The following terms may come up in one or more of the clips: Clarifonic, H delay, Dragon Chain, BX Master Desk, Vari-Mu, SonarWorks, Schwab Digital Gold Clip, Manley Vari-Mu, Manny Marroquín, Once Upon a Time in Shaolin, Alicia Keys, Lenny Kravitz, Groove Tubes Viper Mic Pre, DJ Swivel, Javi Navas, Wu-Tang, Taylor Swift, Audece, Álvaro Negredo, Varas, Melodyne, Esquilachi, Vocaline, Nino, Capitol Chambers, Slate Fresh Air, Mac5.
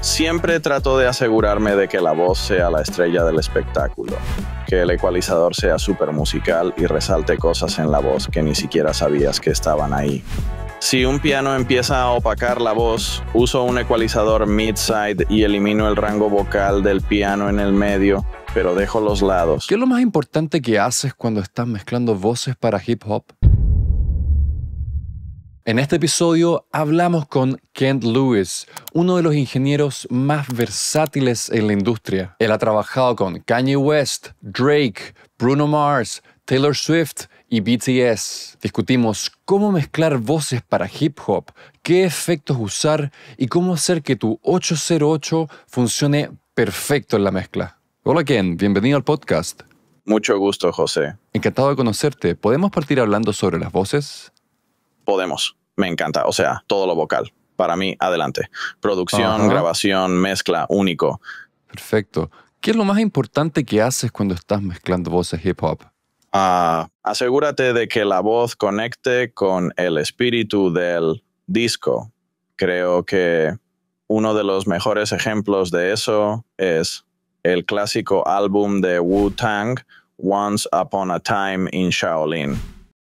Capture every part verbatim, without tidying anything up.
Siempre trato de asegurarme de que la voz sea la estrella del espectáculo, que el ecualizador sea súper musical y resalte cosas en la voz que ni siquiera sabías que estaban ahí. Si un piano empieza a opacar la voz, uso un ecualizador mid-side y elimino el rango vocal del piano en el medio, pero dejo los lados. ¿Qué es lo más importante que haces cuando estás mezclando voces para hip hop? En este episodio hablamos con Ken Lewis, uno de los ingenieros más versátiles en la industria. Él ha trabajado con Kanye West, Drake, Bruno Mars, Taylor Swift y B T S. Discutimos cómo mezclar voces para hip hop, qué efectos usar y cómo hacer que tu ocho cero ocho funcione perfecto en la mezcla. Hola Ken, bienvenido al podcast. Mucho gusto, José. Encantado de conocerte. ¿Podemos partir hablando sobre las voces? Podemos, me encanta, o sea, todo lo vocal. Para mí, adelante. Producción, Ajá. grabación, mezcla, único. Perfecto. ¿Qué es lo más importante que haces cuando estás mezclando voces hip hop? Uh, asegúrate de que la voz conecte con el espíritu del disco. Creo que uno de los mejores ejemplos de eso es el clásico álbum de Wu-Tang, Once Upon a Time in Shaolin,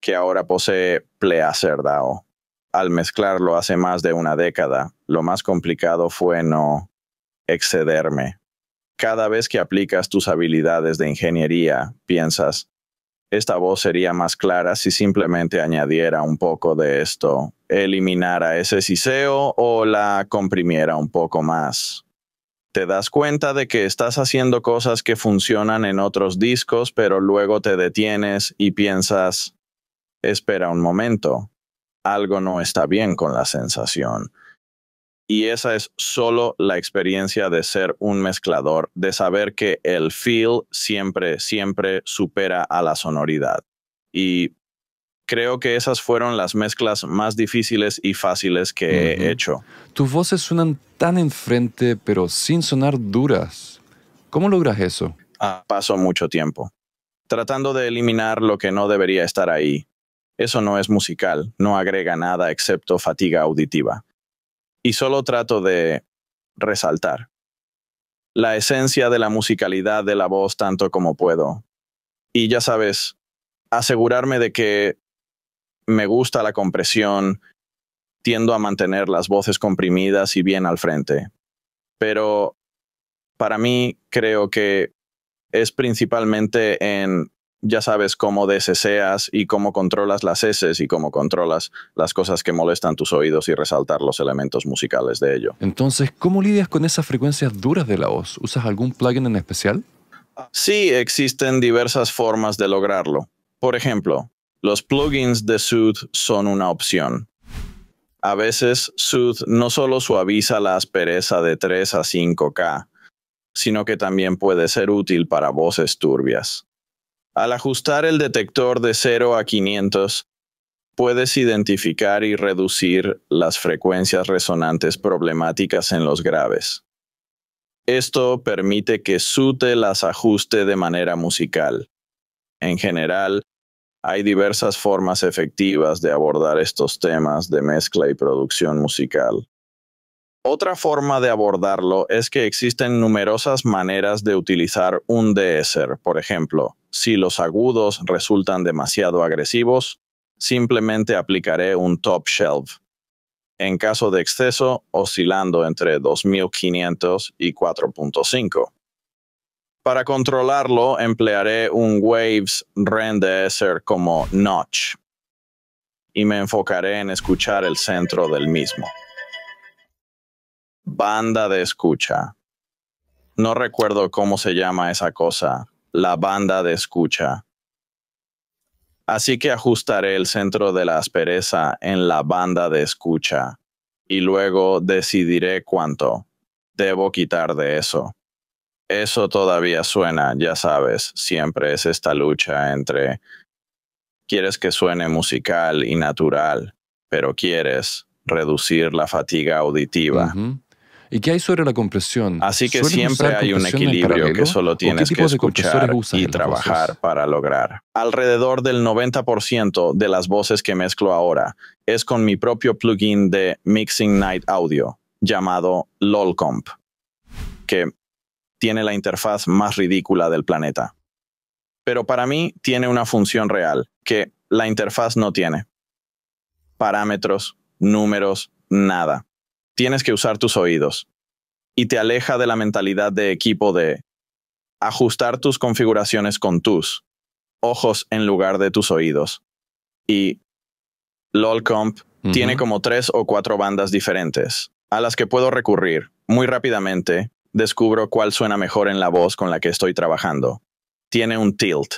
que ahora posee PleasrDAO. Al mezclarlo hace más de una década, lo más complicado fue no excederme. Cada vez que aplicas tus habilidades de ingeniería, piensas, esta voz sería más clara si simplemente añadiera un poco de esto, eliminara ese siseo o la comprimiera un poco más. Te das cuenta de que estás haciendo cosas que funcionan en otros discos, pero luego te detienes y piensas, espera un momento, algo no está bien con la sensación. Y esa es solo la experiencia de ser un mezclador, de saber que el feel siempre, siempre supera a la sonoridad. Y creo que esas fueron las mezclas más difíciles y fáciles que uh-huh. he hecho. Tus voces suenan tan enfrente, pero sin sonar duras. ¿Cómo logras eso? Ah, paso mucho tiempo tratando de eliminar lo que no debería estar ahí. Eso no es musical, no agrega nada excepto fatiga auditiva. Y solo trato de resaltar la esencia de la musicalidad de la voz tanto como puedo. Y ya sabes, asegurarme de que me gusta la compresión, tiendo a mantener las voces comprimidas y bien al frente. Pero para mí creo que es principalmente en... Ya sabes cómo deseseas y cómo controlas las eses y cómo controlas las cosas que molestan tus oídos y resaltar los elementos musicales de ello. Entonces, ¿cómo lidias con esas frecuencias duras de la voz? ¿Usas algún plugin en especial? Sí, existen diversas formas de lograrlo. Por ejemplo, los plugins de Soothe son una opción. A veces, Soothe no solo suaviza la aspereza de tres a cinco K, sino que también puede ser útil para voces turbias. Al ajustar el detector de cero a quinientos, puedes identificar y reducir las frecuencias resonantes problemáticas en los graves. Esto permite que Soothe las ajuste de manera musical. En general, hay diversas formas efectivas de abordar estos temas de mezcla y producción musical. Otra forma de abordarlo es que existen numerosas maneras de utilizar un de-esser. Por ejemplo, si los agudos resultan demasiado agresivos, simplemente aplicaré un top shelf. En caso de exceso, oscilando entre dos mil quinientos y cuatro punto cinco. Para controlarlo, emplearé un Waves Renaissance De-esser como notch y me enfocaré en escuchar el centro del mismo. Banda de escucha. No recuerdo cómo se llama esa cosa, la banda de escucha. Así que ajustaré el centro de la aspereza en la banda de escucha y luego decidiré cuánto debo quitar de eso. Eso todavía suena, ya sabes, siempre es esta lucha entre quieres que suene musical y natural, pero quieres reducir la fatiga auditiva. Uh-huh. ¿Y qué hay sobre la compresión? Así que siempre hay un equilibrio que solo tienes que escuchar y trabajar para lograr. Alrededor del noventa por ciento de las voces que mezclo ahora es con mi propio plugin de Mixing Night Audio, llamado LOL Comp, que tiene la interfaz más ridícula del planeta. Pero para mí tiene una función real, que la interfaz no tiene. Parámetros, números, nada. Tienes que usar tus oídos. Y te aleja de la mentalidad de equipo de ajustar tus configuraciones con tus ojos en lugar de tus oídos. Y LOL Comp uh-huh. tiene como tres o cuatro bandas diferentes a las que puedo recurrir. Muy rápidamente descubro cuál suena mejor en la voz con la que estoy trabajando. Tiene un tilt.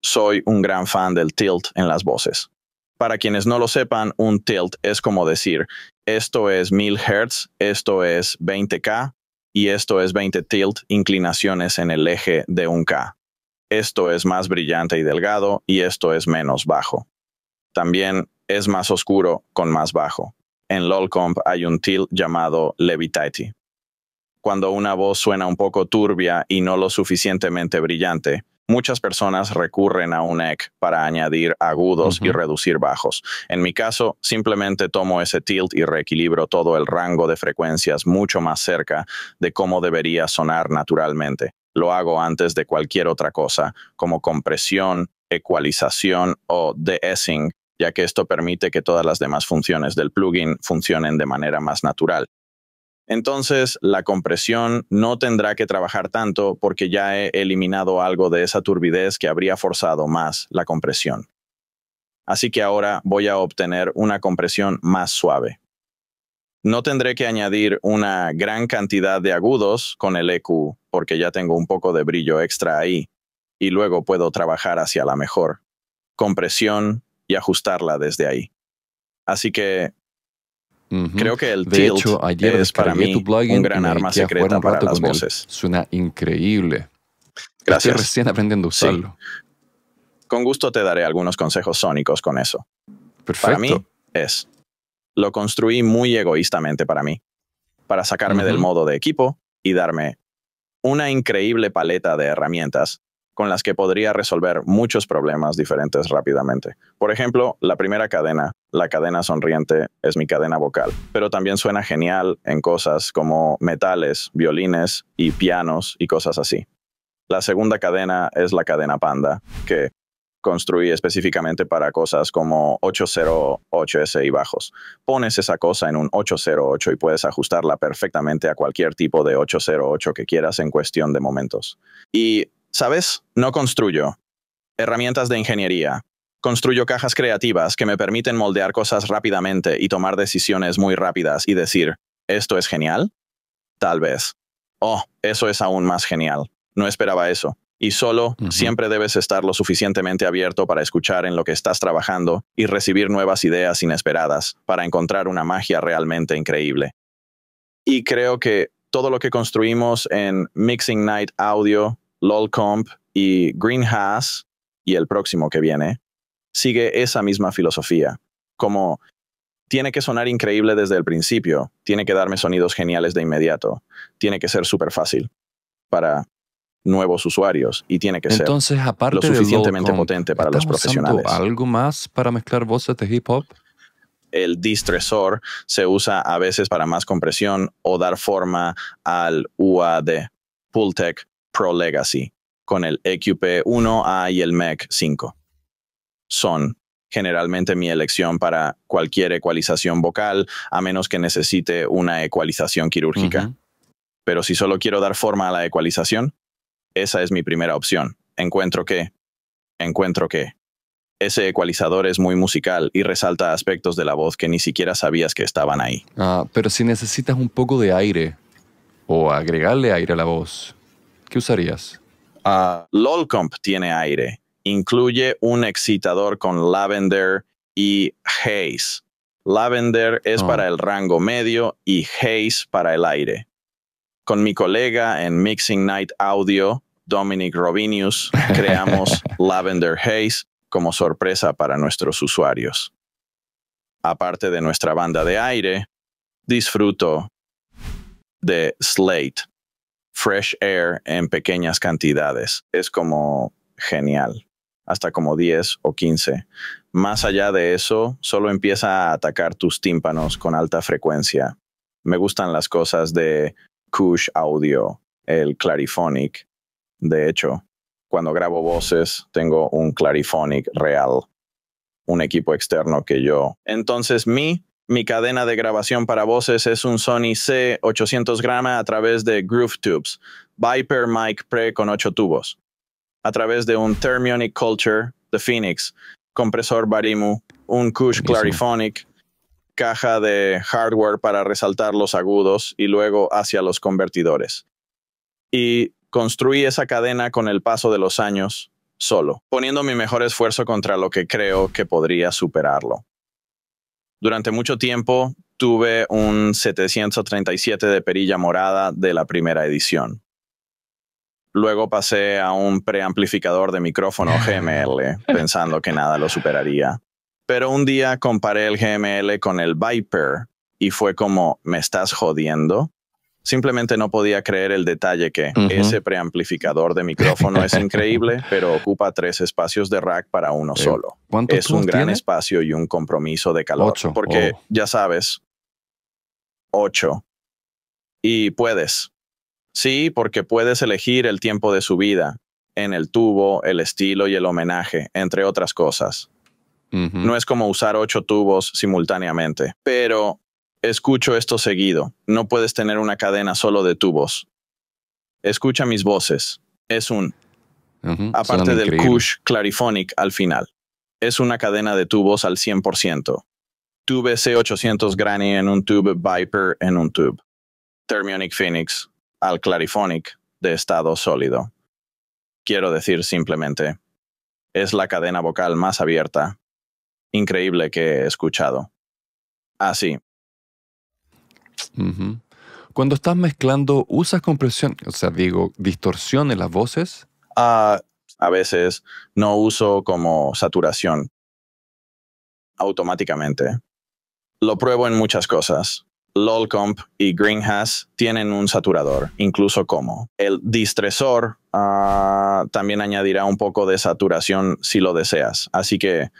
Soy un gran fan del tilt en las voces. Para quienes no lo sepan, un tilt es como decir, esto es mil hertz, esto es veinte K y esto es veinte tilt, inclinaciones en el eje de un K. Esto es más brillante y delgado y esto es menos bajo. También es más oscuro con más bajo. En LOL Comp hay un tilt llamado Levitity. Cuando una voz suena un poco turbia y no lo suficientemente brillante, muchas personas recurren a un E Q para añadir agudos uh-huh. y reducir bajos. En mi caso, simplemente tomo ese tilt y reequilibro todo el rango de frecuencias mucho más cerca de cómo debería sonar naturalmente. Lo hago antes de cualquier otra cosa, como compresión, ecualización o de-essing, ya que esto permite que todas las demás funciones del plugin funcionen de manera más natural. Entonces, la compresión no tendrá que trabajar tanto porque ya he eliminado algo de esa turbidez que habría forzado más la compresión. Así que ahora voy a obtener una compresión más suave. No tendré que añadir una gran cantidad de agudos con el E Q porque ya tengo un poco de brillo extra ahí y luego puedo trabajar hacia la mejor compresión y ajustarla desde ahí. Así que Uh-huh. creo que el de tilt hecho, ayer es para mí tu plugin un gran arma secreta para las voces. Él. Suena increíble. Gracias. Estoy recién aprendiendo a usarlo. Sí. Con gusto te daré algunos consejos sónicos con eso. Perfecto. Para mí es. Lo construí muy egoístamente para mí. Para sacarme uh-huh. del modo de equipo y darme una increíble paleta de herramientas con las que podría resolver muchos problemas diferentes rápidamente. Por ejemplo, la primera cadena, la cadena sonriente, es mi cadena vocal, pero también suena genial en cosas como metales, violines y pianos y cosas así. La segunda cadena es la cadena panda, que construí específicamente para cosas como ocho cero ocho ese y bajos. Pones esa cosa en un ocho cero ocho y puedes ajustarla perfectamente a cualquier tipo de ocho cero ocho que quieras en cuestión de momentos. Y ¿sabes? No construyo herramientas de ingeniería. Construyo cajas creativas que me permiten moldear cosas rápidamente y tomar decisiones muy rápidas y decir, ¿esto es genial? Tal vez. Oh, eso es aún más genial. No esperaba eso. Y solo uh-huh. siempre debes estar lo suficientemente abierto para escuchar en lo que estás trabajando y recibir nuevas ideas inesperadas para encontrar una magia realmente increíble. Y creo que todo lo que construimos en Mixing Night Audio, LOL Comp y Greenhouse, y el próximo que viene, sigue esa misma filosofía. Como, tiene que sonar increíble desde el principio, tiene que darme sonidos geniales de inmediato, tiene que ser súper fácil para nuevos usuarios y tiene que Entonces, ser aparte lo suficientemente de LOL potente Comp, para los profesionales. ¿Algo más para mezclar voces de hip hop? El Distressor se usa a veces para más compresión o dar forma al U A D Pultec Pro Legacy, con el E Q P uno A y el Mac cinco. Son generalmente mi elección para cualquier ecualización vocal, a menos que necesite una ecualización quirúrgica. Uh-huh. Pero si solo quiero dar forma a la ecualización, esa es mi primera opción. Encuentro que, encuentro que, ese ecualizador es muy musical y resalta aspectos de la voz que ni siquiera sabías que estaban ahí. Ah, pero si necesitas un poco de aire, o agregarle aire a la voz, ¿qué usarías? Uh, LOL Comp tiene aire. Incluye un excitador con Lavender y Haze. Lavender es oh. para el rango medio y Haze para el aire. Con mi colega en Mixing Night Audio, Dominic Robinius, creamos Lavender Haze como sorpresa para nuestros usuarios. Aparte de nuestra banda de aire, disfruto de Slate Fresh Air en pequeñas cantidades. Es como genial, hasta como diez o quince. Más allá de eso, solo empieza a atacar tus tímpanos con alta frecuencia Me gustan las cosas de Kush Audio, el Clarifonic. De hecho, cuando grabo voces, tengo un Clarifonic real, un equipo externo que yo. Entonces, mi, mi cadena de grabación para voces es un Sony C ochocientos grama a través de Groove Tubes, Viper Mic Pre con ocho tubos, a través de un Thermionic Culture de Phoenix, compresor Vari-Mu, un Kush Clarifonic, caja de hardware para resaltar los agudos y luego hacia los convertidores. Y construí esa cadena con el paso de los años solo, poniendo mi mejor esfuerzo contra lo que creo que podría superarlo. Durante mucho tiempo tuve un setecientos treinta y siete de perilla morada de la primera edición. Luego pasé a un preamplificador de micrófono G M L, pensando que nada lo superaría. Pero un día comparé el G M L con el Viper y fue como, ¿me estás jodiendo? Simplemente no podía creer el detalle que uh-huh. ese preamplificador de micrófono es increíble, pero ocupa tres espacios de rack para uno eh, solo. Es un gran tiene? espacio y un compromiso de calor. Ocho. Porque, oh. ya sabes, ocho. Y puedes. Sí, porque puedes elegir el tiempo de subida, en el tubo, el estilo y el homenaje, entre otras cosas. Uh-huh. No es como usar ocho tubos simultáneamente, pero escucho esto seguido. No puedes tener una cadena solo de tubos. Escucha mis voces. Es un... Uh-huh. Aparte del increíble. Kush Clarifonic al final. Es una cadena de tubos al cien por ciento. Tube C ochocientos Granny en un tube, Viper en un tube. Thermionic Phoenix al Clarifonic de estado sólido. Quiero decir simplemente, es la cadena vocal más abierta, increíble que he escuchado. Así. Uh-huh. Cuando estás mezclando, ¿usas compresión? O sea, digo, ¿distorsión en las voces? Uh, a veces no uso como saturación automáticamente. Lo pruebo en muchas cosas. LOL Comp y Greenhouse tienen un saturador, incluso como el Distressor uh, también añadirá un poco de saturación si lo deseas. Así que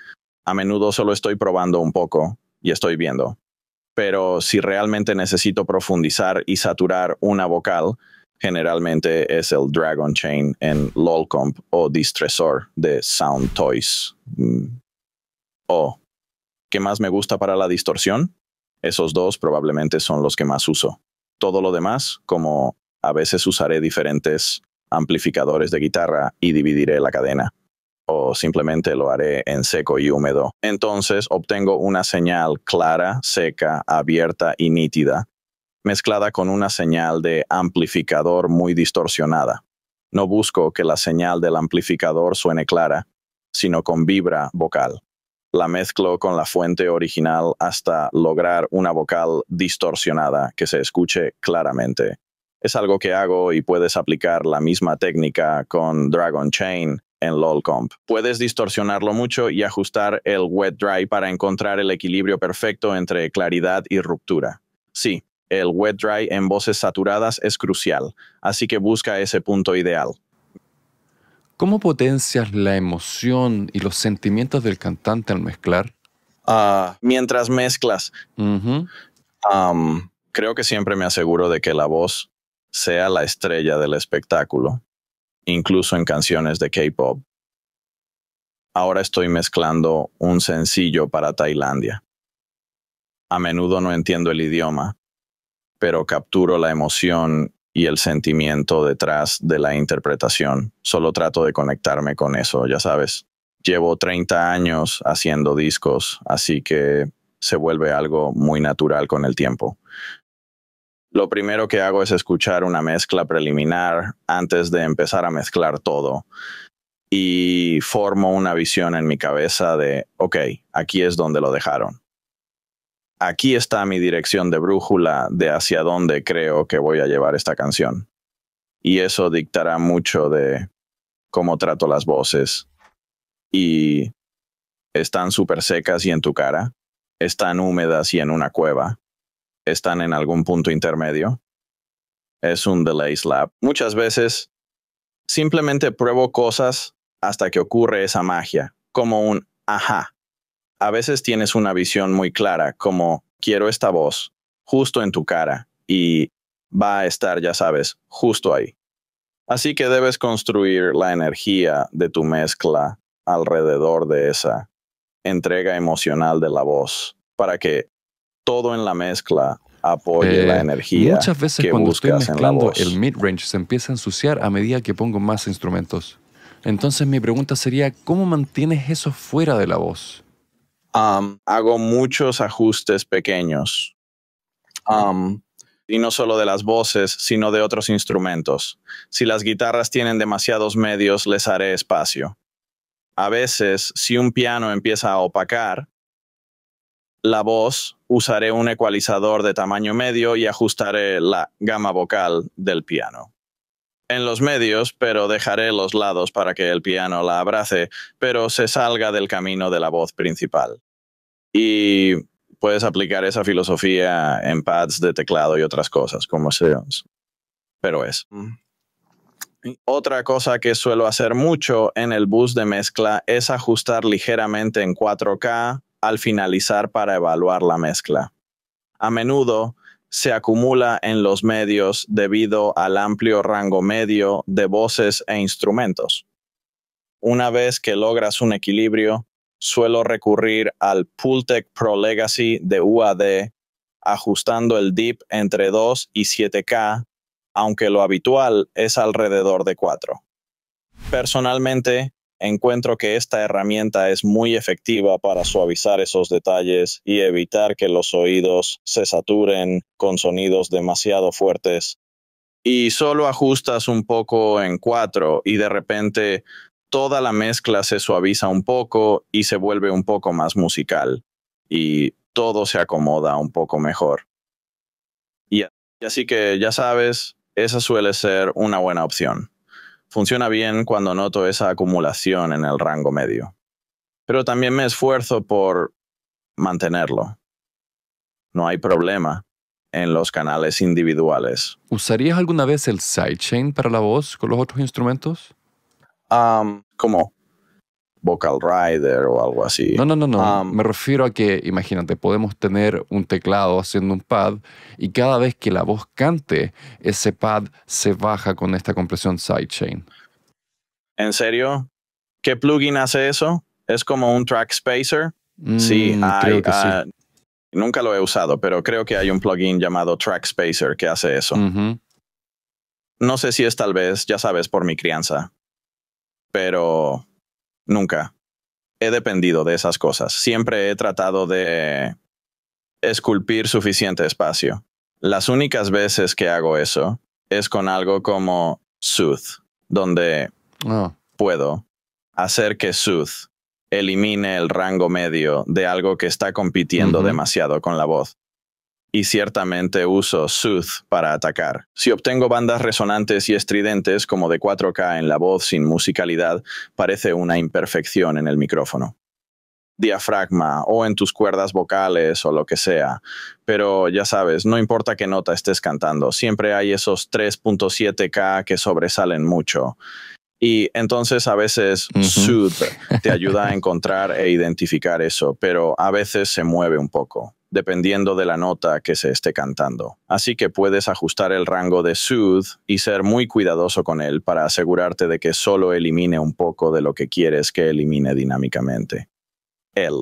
a menudo solo estoy probando un poco y estoy viendo. Pero si realmente necesito profundizar y saturar una vocal, generalmente es el Dragon Chain en LOL Comp o Distressor de Sound Toys. Mm. O, oh, ¿qué más me gusta para la distorsión? Esos dos probablemente son los que más uso. Todo lo demás, como a veces usaré diferentes amplificadores de guitarra y dividiré la cadena, o simplemente lo haré en seco y húmedo. Entonces obtengo una señal clara, seca, abierta y nítida, mezclada con una señal de amplificador muy distorsionada. No busco que la señal del amplificador suene clara, sino con vibra vocal. La mezclo con la fuente original hasta lograr una vocal distorsionada que se escuche claramente. Es algo que hago y puedes aplicar la misma técnica con Dragon Chain en LOL Comp. Puedes distorsionarlo mucho y ajustar el Wet Dry para encontrar el equilibrio perfecto entre claridad y ruptura. Sí, el Wet Dry en voces saturadas es crucial, así que busca ese punto ideal. ¿Cómo potencias la emoción y los sentimientos del cantante al mezclar? Uh, mientras mezclas. Uh-huh. um, creo que siempre me aseguro de que la voz sea la estrella del espectáculo, incluso en canciones de K-pop. Ahora estoy mezclando un sencillo para Tailandia. A menudo no entiendo el idioma, pero capturo la emoción y el sentimiento detrás de la interpretación. Solo trato de conectarme con eso, ya sabes. Llevo treinta años haciendo discos, así que se vuelve algo muy natural con el tiempo. Lo primero que hago es escuchar una mezcla preliminar antes de empezar a mezclar todo. Y formo una visión en mi cabeza de, ok, aquí es donde lo dejaron. Aquí está mi dirección de brújula de hacia dónde creo que voy a llevar esta canción. Y eso dictará mucho de cómo trato las voces. Y están súper secas y en tu cara. Están húmedas y en una cueva. Están en algún punto intermedio. Es un delay slap. Muchas veces simplemente pruebo cosas hasta que ocurre esa magia, como un ajá. A veces tienes una visión muy clara, como quiero esta voz, justo en tu cara y va a estar, ya sabes, justo ahí. Así que debes construir la energía de tu mezcla alrededor de esa entrega emocional de la voz para que todo en la mezcla apoye eh, la energía. Muchas veces que cuando estoy mezclando el mid-range se empieza a ensuciar a medida que pongo más instrumentos. Entonces mi pregunta sería, ¿cómo mantienes eso fuera de la voz? Um, hago muchos ajustes pequeños. Um, y no solo de las voces, sino de otros instrumentos. Si las guitarras tienen demasiados medios, les haré espacio. A veces, si un piano empieza a opacar la voz, usaré un ecualizador de tamaño medio y ajustaré la gama vocal del piano. En los medios, pero dejaré los lados para que el piano la abrace, pero se salga del camino de la voz principal. Y puedes aplicar esa filosofía en pads de teclado y otras cosas, como sea. Pero es... Otra cosa que suelo hacer mucho en el bus de mezcla es ajustar ligeramente en cuatro K al finalizar para evaluar la mezcla. A menudo se acumula en los medios debido al amplio rango medio de voces e instrumentos. Una vez que logras un equilibrio, suelo recurrir al Pultec Pro Legacy de U A D, ajustando el dip entre dos y siete K, aunque lo habitual es alrededor de cuatro. Personalmente, encuentro que esta herramienta es muy efectiva para suavizar esos detalles y evitar que los oídos se saturen con sonidos demasiado fuertes. Y solo ajustas un poco en cuatro y de repente toda la mezcla se suaviza un poco y se vuelve un poco más musical. Y todo se acomoda un poco mejor. Y así que ya sabes, esa suele ser una buena opción. Funciona bien cuando noto esa acumulación en el rango medio. Pero también me esfuerzo por mantenerlo. No hay problema en los canales individuales. ¿Usarías alguna vez el sidechain para la voz con los otros instrumentos? Um, ¿Cómo? Vocal Rider o algo así. No, no, no, no. Um, me refiero a que, imagínate, podemos tener un teclado haciendo un pad y cada vez que la voz cante, ese pad se baja con esta compresión sidechain. ¿En serio? ¿Qué plugin hace eso? ¿Es como un track spacer? Mm, sí, creo hay, que uh, sí. Nunca lo he usado, pero creo que hay un plugin llamado Track Spacer que hace eso. Uh-huh. No sé si es tal vez, ya sabes, por mi crianza, pero... Nunca he dependido de esas cosas. Siempre he tratado de esculpir suficiente espacio. Las únicas veces que hago eso es con algo como Soothe, donde oh. puedo hacer que Soothe elimine el rango medio de algo que está compitiendo uh-huh. demasiado con la voz. Y ciertamente uso Soothe para atacar. Si obtengo bandas resonantes y estridentes como de cuatro K en la voz sin musicalidad, parece una imperfección en el micrófono, diafragma o en tus cuerdas vocales o lo que sea. Pero ya sabes, no importa qué nota estés cantando, siempre hay esos tres punto siete K que sobresalen mucho. Y entonces a veces uh-huh. Soothe te ayuda a encontrar e identificar eso, pero a veces se mueve un poco, dependiendo de la nota que se esté cantando. Así que puedes ajustar el rango de Soothe y ser muy cuidadoso con él para asegurarte de que solo elimine un poco de lo que quieres que elimine dinámicamente. El,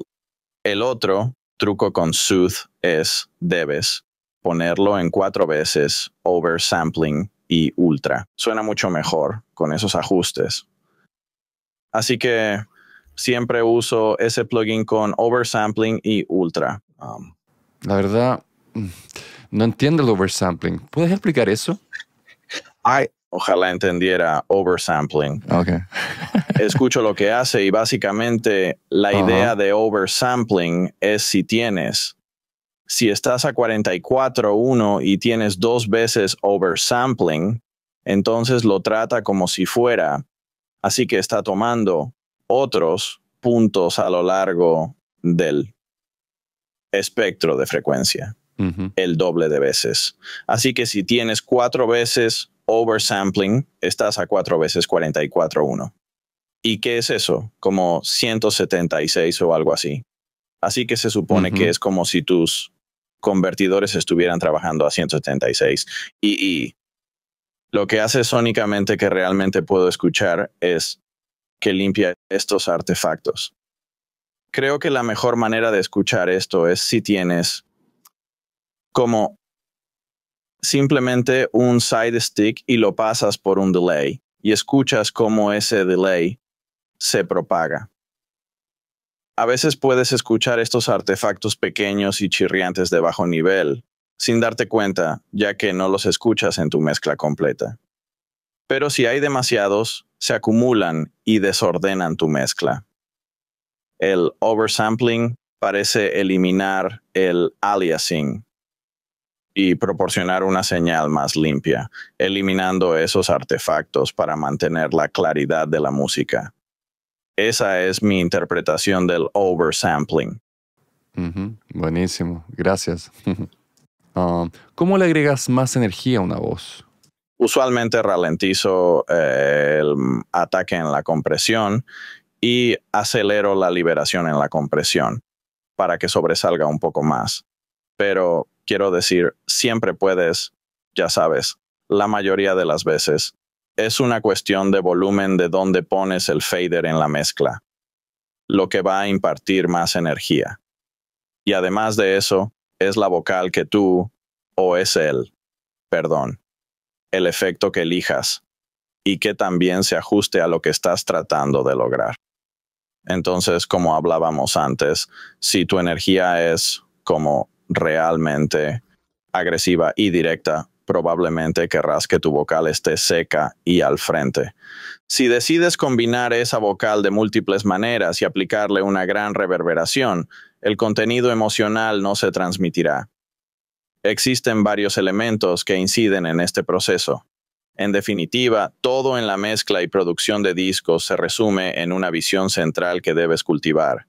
el otro truco con Soothe es, debes, ponerlo en cuatro veces, oversampling y ultra. Suena mucho mejor con esos ajustes. Así que siempre uso ese plugin con oversampling y ultra. Um, La verdad, no entiendo el oversampling. ¿Puedes explicar eso? Ay, ojalá entendiera oversampling. Okay. Escucho lo que hace y básicamente la uh-huh. idea de oversampling es si tienes, si estás a cuarenta y cuatro punto uno y tienes dos veces oversampling, entonces lo trata como si fuera. Así que está tomando otros puntos a lo largo del espectro de frecuencia, uh-huh. el doble de veces. Así que si tienes cuatro veces oversampling, estás a cuatro veces cuarenta y cuatro punto uno. ¿Y qué es eso? Como ciento setenta y seis o algo así. Así que se supone uh-huh. que es como si tus convertidores estuvieran trabajando a ciento setenta y seis. Y, y lo que hace sónicamente que realmente puedo escuchar es que limpia estos artefactos. Creo que la mejor manera de escuchar esto es si tienes como simplemente un side stick y lo pasas por un delay y escuchas cómo ese delay se propaga. A veces puedes escuchar estos artefactos pequeños y chirriantes de bajo nivel sin darte cuenta, ya que no los escuchas en tu mezcla completa. Pero si hay demasiados, se acumulan y desordenan tu mezcla. El oversampling parece eliminar el aliasing y proporcionar una señal más limpia, eliminando esos artefactos para mantener la claridad de la música. Esa es mi interpretación del oversampling. Uh-huh. Buenísimo, gracias. um, ¿Cómo le agregas más energía a una voz? Usualmente ralentizo eh, el ataque en la compresión y acelero la liberación en la compresión para que sobresalga un poco más. Pero quiero decir, siempre puedes, ya sabes, la mayoría de las veces. Es una cuestión de volumen de dónde pones el fader en la mezcla, lo que va a impartir más energía. Y además de eso, es la vocal que tú, o es él, perdón, el efecto que elijas y que también se ajuste a lo que estás tratando de lograr. Entonces, como hablábamos antes, si tu energía es como realmente agresiva y directa, probablemente querrás que tu vocal esté seca y al frente. Si decides combinar esa vocal de múltiples maneras y aplicarle una gran reverberación, el contenido emocional no se transmitirá. Existen varios elementos que inciden en este proceso. En definitiva, todo en la mezcla y producción de discos se resume en una visión central que debes cultivar.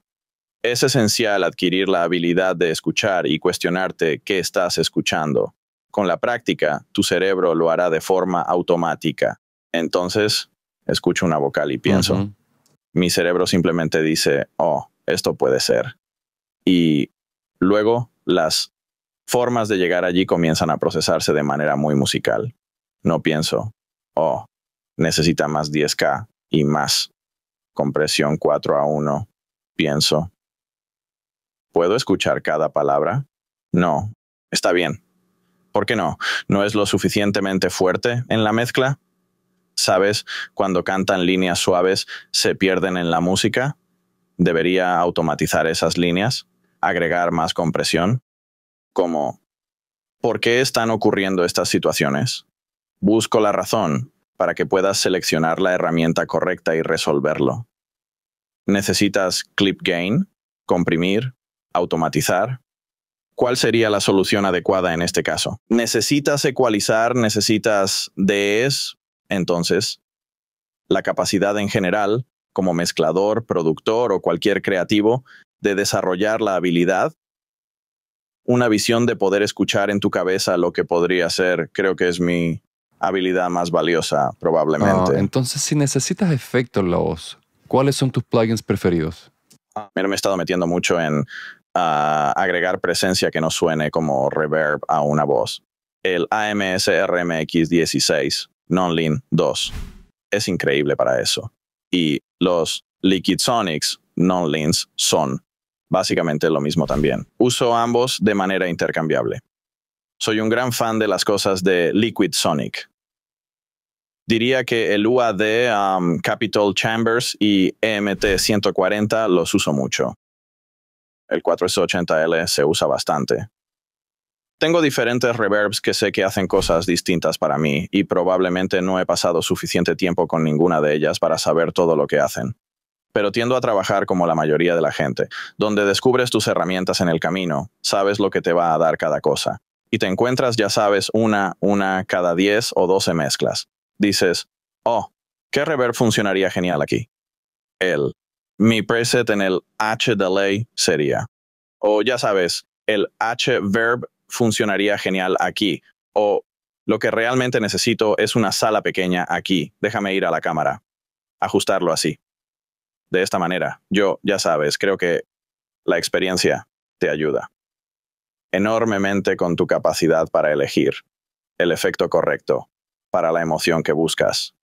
Es esencial adquirir la habilidad de escuchar y cuestionarte qué estás escuchando. Con la práctica, tu cerebro lo hará de forma automática. Entonces, escucho una vocal y pienso. Uh-huh. Mi cerebro simplemente dice, oh, esto puede ser. Y luego, las formas de llegar allí comienzan a procesarse de manera muy musical. No pienso, oh, necesita más diez K y más. Compresión cuatro a uno. Pienso, ¿puedo escuchar cada palabra? No, está bien. ¿Por qué no? ¿No es lo suficientemente fuerte en la mezcla? ¿Sabes? Cuando cantan líneas suaves, se pierden en la música. ¿Debería automatizar esas líneas? ¿Agregar más compresión? Como, ¿por qué están ocurriendo estas situaciones? Busco la razón para que puedas seleccionar la herramienta correcta y resolverlo. ¿Necesitas clip gain, comprimir, automatizar? ¿Cuál sería la solución adecuada en este caso? ¿Necesitas ecualizar? ¿Necesitas D E S? Entonces, la capacidad en general, como mezclador, productor o cualquier creativo, de desarrollar la habilidad. Una visión de poder escuchar en tu cabeza lo que podría ser, creo que es mi habilidad más valiosa, probablemente. Uh, entonces, si necesitas efectos en la voz, ¿cuáles son tus plugins preferidos? Mira, me he estado metiendo mucho en uh, agregar presencia que no suene como reverb a una voz. El A M S R M X dieciséis Non-Lean dos es increíble para eso. Y los Liquidsonics Non-Leans son básicamente lo mismo también. Uso ambos de manera intercambiable. Soy un gran fan de las cosas de Liquidsonic. Diría que el U A D um, Capitol Chambers y E M T ciento cuarenta los uso mucho. El cuatro S ochenta L se usa bastante. Tengo diferentes reverbs que sé que hacen cosas distintas para mí y probablemente no he pasado suficiente tiempo con ninguna de ellas para saber todo lo que hacen. Pero tiendo a trabajar como la mayoría de la gente, donde descubres tus herramientas en el camino, sabes lo que te va a dar cada cosa. Y te encuentras, ya sabes, una, una cada diez o doce mezclas. Dices, oh, ¿qué reverb funcionaría genial aquí? El, mi preset en el H delay sería. O ya sabes, el H verb funcionaría genial aquí. O lo que realmente necesito es una sala pequeña aquí. Déjame ir a la cámara. Ajustarlo así. De esta manera, yo, ya sabes, creo que la experiencia te ayuda. enormemente con tu capacidad para elegir el efecto correcto para la emoción que buscas.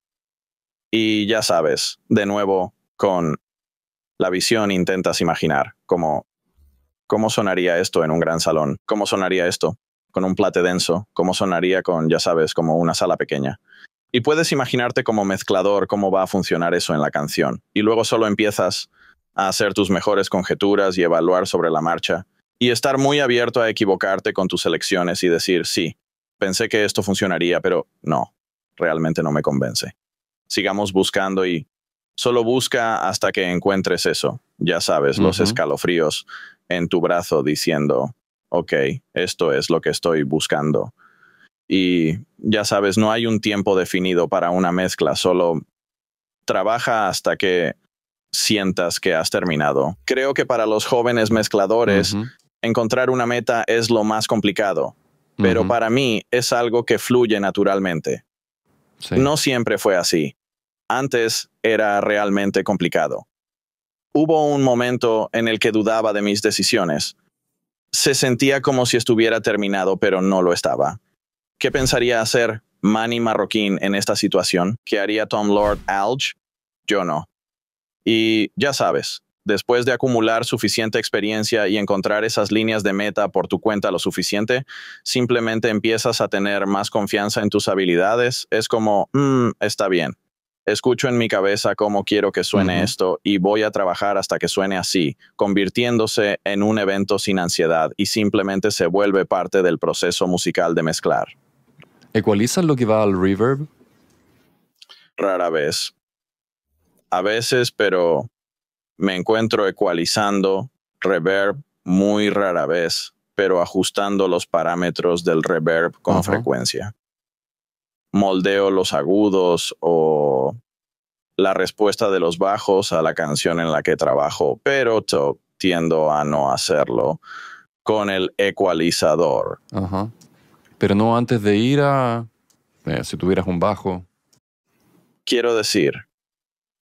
Y ya sabes, de nuevo, con la visión intentas imaginar cómo, cómo sonaría esto en un gran salón, cómo sonaría esto con un plate denso, cómo sonaría con, ya sabes, como una sala pequeña. Y puedes imaginarte como mezclador cómo va a funcionar eso en la canción. Y luego solo empiezas a hacer tus mejores conjeturas y evaluar sobre la marcha. Y estar muy abierto a equivocarte con tus elecciones y decir, sí, pensé que esto funcionaría, pero no, realmente no me convence. Sigamos buscando y solo busca hasta que encuentres eso. Ya sabes, uh-huh. los escalofríos en tu brazo diciendo, ok, esto es lo que estoy buscando. Y ya sabes, no hay un tiempo definido para una mezcla, solo trabaja hasta que sientas que has terminado. Creo que para los jóvenes mezcladores, uh-huh. encontrar una meta es lo más complicado, pero uh-huh. para mí es algo que fluye naturalmente. Sí. No siempre fue así. Antes era realmente complicado. Hubo un momento en el que dudaba de mis decisiones. Se sentía como si estuviera terminado, pero no lo estaba. ¿Qué pensaría hacer Manny Marroquín en esta situación? ¿Qué haría Tom Lord Alge? Yo no. Y ya sabes, después de acumular suficiente experiencia y encontrar esas líneas de meta por tu cuenta lo suficiente, simplemente empiezas a tener más confianza en tus habilidades. Es como, mm, está bien. Escucho en mi cabeza cómo quiero que suene uh-huh. esto y voy a trabajar hasta que suene así, convirtiéndose en un evento sin ansiedad y simplemente se vuelve parte del proceso musical de mezclar. ¿Ecualizas lo que va al reverb? Rara vez. A veces, pero me encuentro ecualizando reverb muy rara vez, pero ajustando los parámetros del reverb con uh-huh. frecuencia. Moldeo los agudos o la respuesta de los bajos a la canción en la que trabajo, pero tiendo a no hacerlo con el ecualizador. Ajá. Pero no antes de ir a... Eh, si tuvieras un bajo. Quiero decir,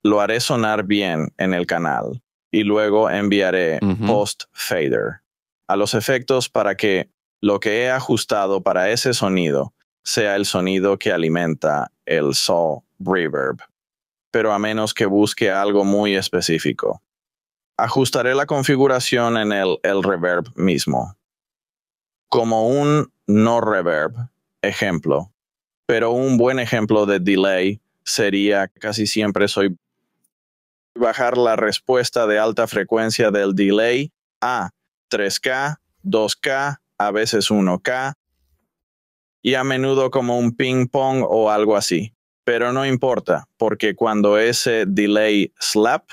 lo haré sonar bien en el canal y luego enviaré uh-huh. post-fader a los efectos para que lo que he ajustado para ese sonido sea el sonido que alimenta el Soul Reverb, pero a menos que busque algo muy específico. Ajustaré la configuración en el, el reverb mismo, como un no reverb, ejemplo, pero un buen ejemplo de delay sería, casi siempre soy bajar la respuesta de alta frecuencia del delay a tres K, dos K, a veces uno K, y a menudo como un ping-pong o algo así. Pero no importa, porque cuando ese delay slap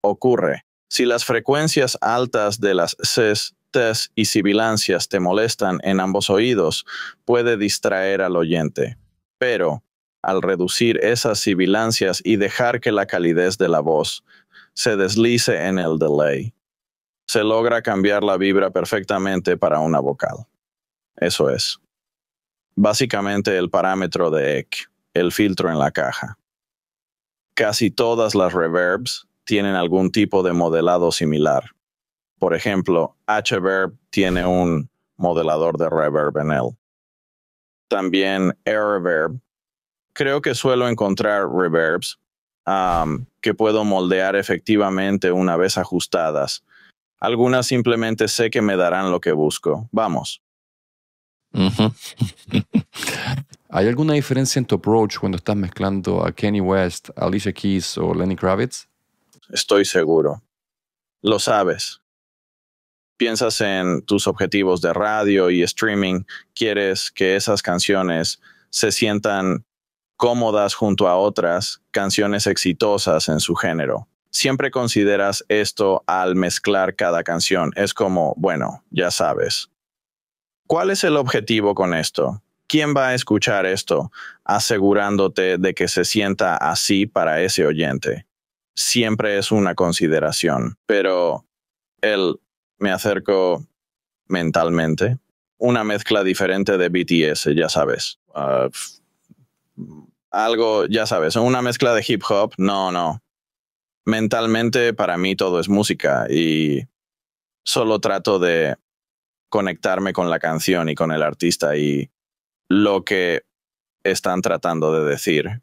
ocurre, si las frecuencias altas de las Cs, Ts y sibilancias te molestan en ambos oídos, puede distraer al oyente. Pero, al reducir esas sibilancias y dejar que la calidez de la voz se deslice en el delay, se logra cambiar la vibra perfectamente para una vocal. Eso es básicamente el parámetro de E Q, el filtro en la caja. Casi todas las reverbs tienen algún tipo de modelado similar. Por ejemplo, H-Verb tiene un modelador de reverb en él. También Air-Verb. Creo que suelo encontrar reverbs um, que puedo moldear efectivamente una vez ajustadas. Algunas simplemente sé que me darán lo que busco. Vamos. Uh-huh. ¿Hay alguna diferencia en tu approach cuando estás mezclando a Kanye West, Alicia Keys o Lenny Kravitz? Estoy seguro. Lo sabes. Piensas en tus objetivos de radio y streaming. Quieres que esas canciones se sientan cómodas junto a otras canciones exitosas en su género. Siempre consideras esto al mezclar cada canción. Es como, bueno, ya sabes. ¿Cuál es el objetivo con esto? ¿Quién va a escuchar esto? Asegurándote de que se sienta así para ese oyente. Siempre es una consideración, pero él me acerco mentalmente. Una mezcla diferente de B T S, ya sabes. Uh, algo, ya sabes, una mezcla de hip hop, no, no. Mentalmente para mí todo es música y solo trato de conectarme con la canción y con el artista y lo que están tratando de decir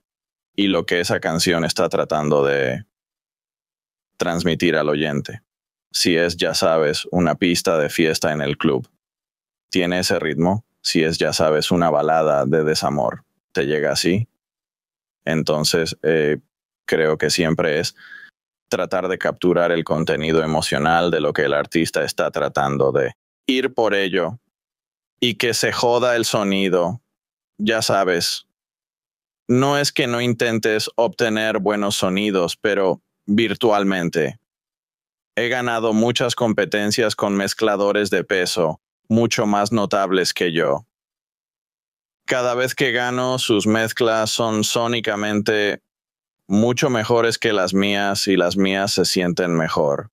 y lo que esa canción está tratando de transmitir al oyente. Si es, ya sabes, una pista de fiesta en el club, tiene ese ritmo. Si es, ya sabes, una balada de desamor, te llega así. Entonces, eh, creo que siempre es tratar de capturar el contenido emocional de lo que el artista está tratando de ir por ello y que se joda el sonido. Ya sabes, no es que no intentes obtener buenos sonidos, pero virtualmente. He ganado muchas competencias con mezcladores de peso, mucho más notables que yo. Cada vez que gano, sus mezclas son sónicamente mucho mejores que las mías y las mías se sienten mejor.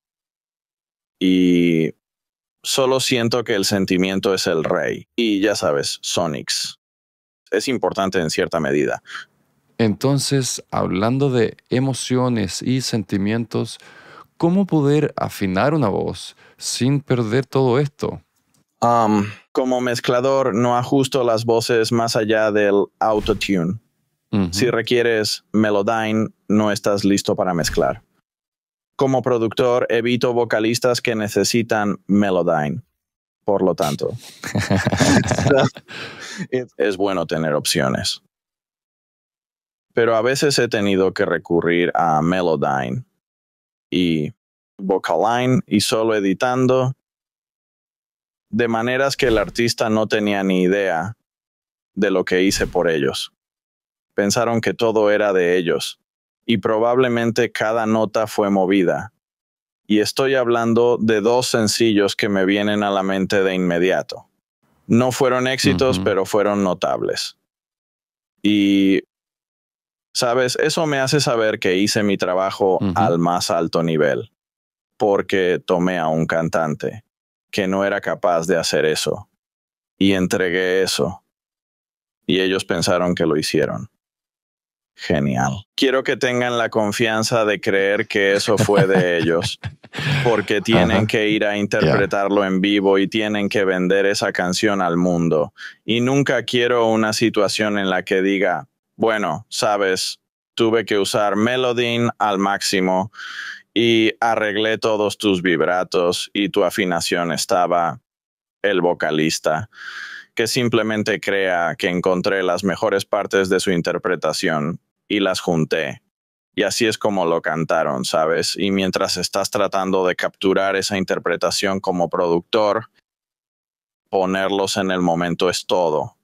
Y solo siento que el sentimiento es el rey. Y ya sabes, Sonics. Es importante en cierta medida. Entonces, hablando de emociones y sentimientos, ¿cómo poder afinar una voz sin perder todo esto? Um, como mezclador, no ajusto las voces más allá del AutoTune. Uh-huh. Si requieres Melodyne, no estás listo para mezclar. Como productor, evito vocalistas que necesitan Melodyne. Por lo tanto, es bueno tener opciones. Pero a veces he tenido que recurrir a Melodyne y Vocaline y solo editando de maneras que el artista no tenía ni idea de lo que hice por ellos. Pensaron que todo era de ellos y probablemente cada nota fue movida. Y estoy hablando de dos sencillos que me vienen a la mente de inmediato. No fueron éxitos, uh-huh, pero fueron notables. Y, ¿sabes? Eso me hace saber que hice mi trabajo, uh-huh, al más alto nivel, porque tomé a un cantante que no era capaz de hacer eso y entregué eso. Y ellos pensaron que lo hicieron. Genial. Quiero que tengan la confianza de creer que eso fue de ellos, porque tienen, uh-huh, que ir a interpretarlo, yeah, en vivo y tienen que vender esa canción al mundo. Y nunca quiero una situación en la que diga, bueno, sabes, tuve que usar Melodyne al máximo y arreglé todos tus vibratos y tu afinación estaba el vocalista, que simplemente crea que encontré las mejores partes de su interpretación y las junté. Y así es como lo cantaron, ¿sabes? Y mientras estás tratando de capturar esa interpretación como productor, ponerlos en el momento es todo.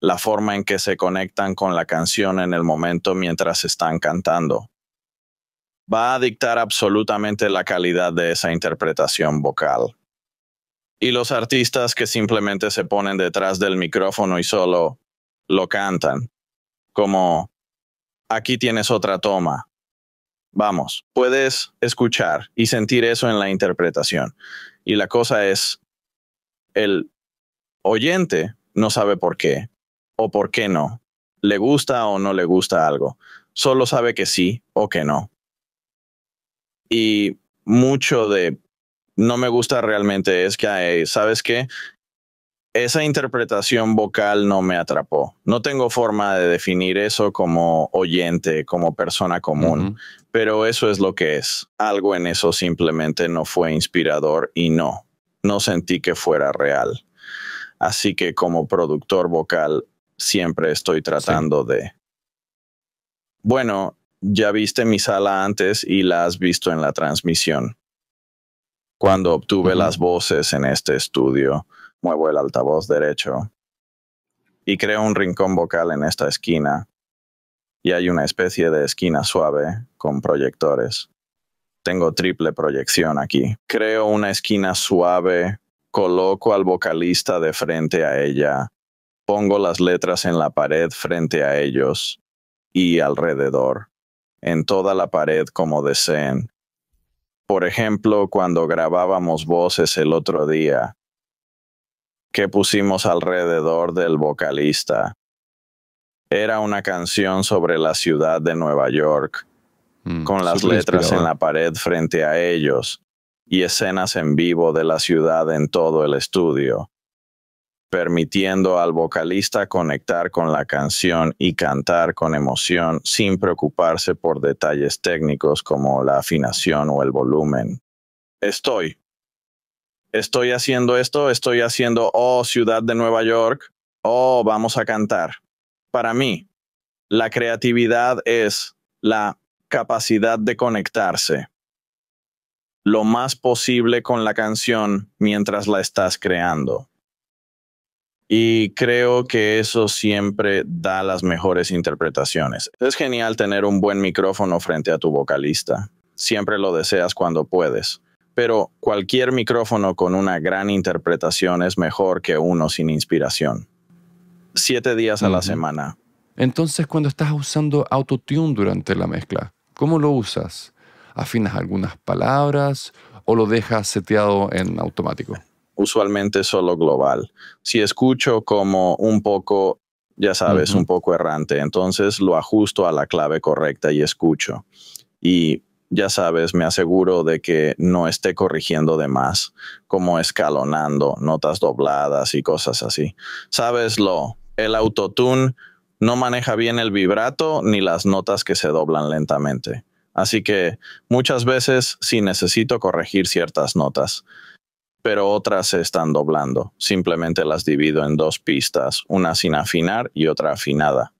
La forma en que se conectan con la canción en el momento mientras están cantando va a dictar absolutamente la calidad de esa interpretación vocal. Y los artistas que simplemente se ponen detrás del micrófono y solo lo cantan. Como, aquí tienes otra toma. Vamos, puedes escuchar y sentir eso en la interpretación. Y la cosa es, el oyente no sabe por qué o por qué no. Le gusta o no le gusta algo. Solo sabe que sí o que no. Y mucho de... no me gusta realmente es que, ¿sabes qué? Esa interpretación vocal no me atrapó. No tengo forma de definir eso como oyente, como persona común, uh-huh, pero eso es lo que es. Algo en eso simplemente no fue inspirador y no, no sentí que fuera real. Así que como productor vocal siempre estoy tratando, sí, de... Bueno, ya viste mi sala antes y la has visto en la transmisión. Cuando obtuve, uh-huh, las voces en este estudio, muevo el altavoz derecho y creo un rincón vocal en esta esquina y hay una especie de esquina suave con proyectores. Tengo triple proyección aquí. Creo una esquina suave, coloco al vocalista de frente a ella, pongo las letras en la pared frente a ellos y alrededor, en toda la pared como deseen. Por ejemplo, cuando grabábamos voces el otro día, que pusimos alrededor del vocalista. Era una canción sobre la ciudad de Nueva York, mm, con las letras en la pared frente a ellos, y escenas en vivo de la ciudad en todo el estudio, permitiendo al vocalista conectar con la canción y cantar con emoción sin preocuparse por detalles técnicos como la afinación o el volumen. Estoy. Estoy haciendo esto, estoy haciendo, oh, ciudad de Nueva York, oh, vamos a cantar. Para mí, la creatividad es la capacidad de conectarse lo más posible con la canción mientras la estás creando. Y creo que eso siempre da las mejores interpretaciones. Es genial tener un buen micrófono frente a tu vocalista. Siempre lo deseas cuando puedes. Pero cualquier micrófono con una gran interpretación es mejor que uno sin inspiración. Siete días a uh-huh. la semana. Entonces, cuando estás usando AutoTune durante la mezcla, ¿cómo lo usas? ¿Afinas algunas palabras o lo dejas seteado en automático? Usualmente solo global. Si escucho como un poco, ya sabes, uh-huh. un poco errante, entonces lo ajusto a la clave correcta y escucho. Y ya sabes, me aseguro de que no esté corrigiendo de más, como escalonando, notas dobladas y cosas así. Sabes lo, el autotune no maneja bien el vibrato ni las notas que se doblan lentamente. Así que muchas veces sí necesito corregir ciertas notas, pero otras se están doblando. Simplemente las divido en dos pistas, una sin afinar y otra afinada.